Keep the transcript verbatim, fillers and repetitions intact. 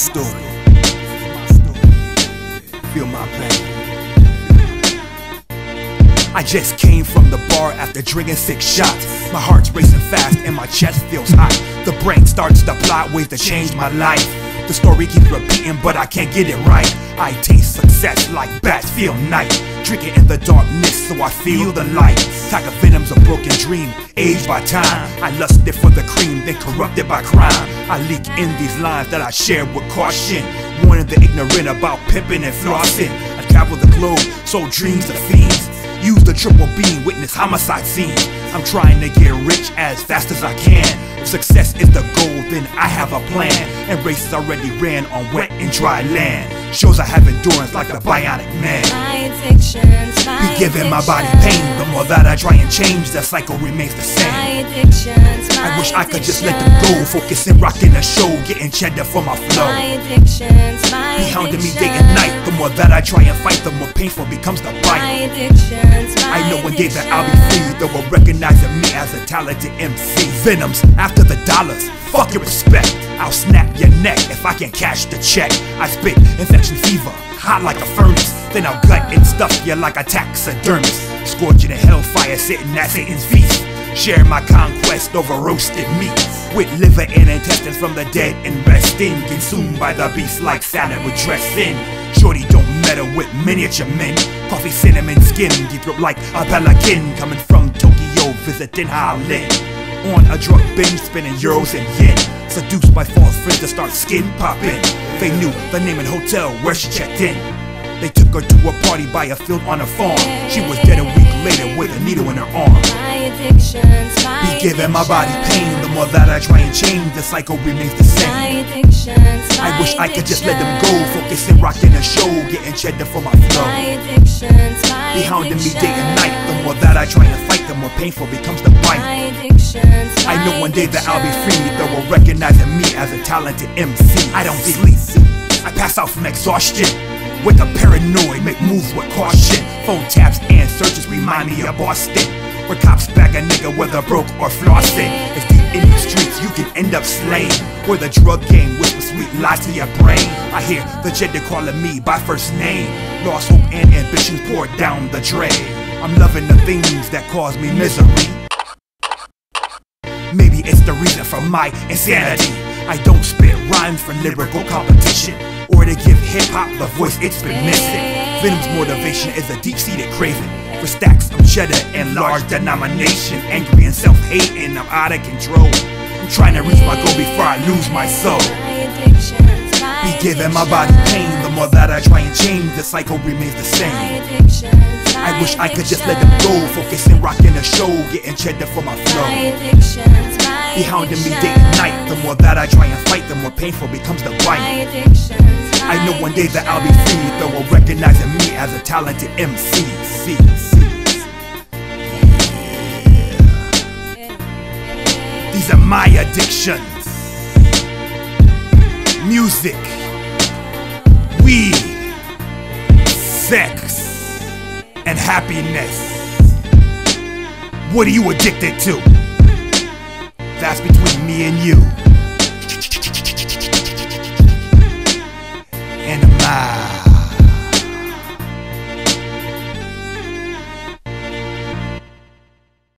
story, feel my pain. I just came from the bar after drinking six shots. My heart's racing fast and my chest feels hot. The brain starts to plot ways to change my life. The story keeps repeating but I can't get it right. I taste success like bats feel night. Drinking in the darkness so I feel the light. Tiger venom's a broken dream, aged by time. I lusted for the cream, then corrupted by crime. I leak in these lines that I share with caution, warning the ignorant about pimping and flossing. I travel the globe, sold dreams to fiends. Use the triple beam, witness homicide scene. I'm trying to get rich as fast as I can. If success is the goal, then I have a plan. And races already ran on wet and dry land. Shows I have endurance like the bionic man. My addictions, my be giving my body pain. The more that I try and change, that cycle remains the same. My addictions, my I wish I could just let them go. Focusing, rocking the show, getting cheddar for my flow. My addictions, my be hounding me day and night. The more that I try and fight, the more painful becomes the bite. My addiction. I know one day that I'll be free. They will recognize me as a talented M C. Venoms after the dollars, fuck your respect. I'll snap your neck if I can cash the check. I spit infection fever, hot like a furnace. Then I'll gut and stuff you like a taxidermist. Scorching in hellfire, sitting at Satan's feast. Share my conquest over roasted meat, with liver and intestines from the dead and resting, consumed by the beast like salad with dressing. Shorty don't meddle with miniature men. Coffee, cinnamon skin, deep throat like a pelican. Coming from Tokyo, visiting Holland. On a drug binge, spinning euros and yen. Seduced by false friends to start skin popping. They knew the name and hotel where she checked in. They took her to a party by a field on a farm. She was dead a week later with a needle in her arm. Be giving my body pain. The more that I try and change, the cycle remains the same. I wish I could just let them go. Focusing, rocking a show, getting cheddar for my flow. Be hounding me day and night. The more that I try and fight, the more painful becomes the bite. I know one day that I'll be free. They will recognize me as a talented M C. I don't sleep, I pass out from exhaustion. With a paranoid, make moves with caution. Phone taps and searches remind me of Boston, where cops bag a nigga whether broke or flossing. If deep in the streets, you can end up slain, where the drug game whispers sweet lies to your brain. I hear the gender calling me by first name. Lost hope and ambitions pour down the drain. I'm loving the things that cause me misery. Maybe it's the reason for my insanity. I don't spit rhymes for lyrical competition, or to give hip-hop the voice it's been missing. Venom's motivation is a deep-seated craving for stacks of cheddar and large denomination. Angry and self-hating, I'm out of control. I'm trying to reach my goal before I lose my soul. Be giving my body pain. The more that I try and change, the cycle remains the same. I wish I could just let them go. Focusing, rocking the show, getting cheddar for my flow. Be hounding me day and night. The more that I try and fight, the more painful becomes the bite. I know one day that I'll be free. They will recognize me as a talented M C. C C. Yeah. These are my addictions. Music, weed, sex, and happiness. What are you addicted to? That's between me and you.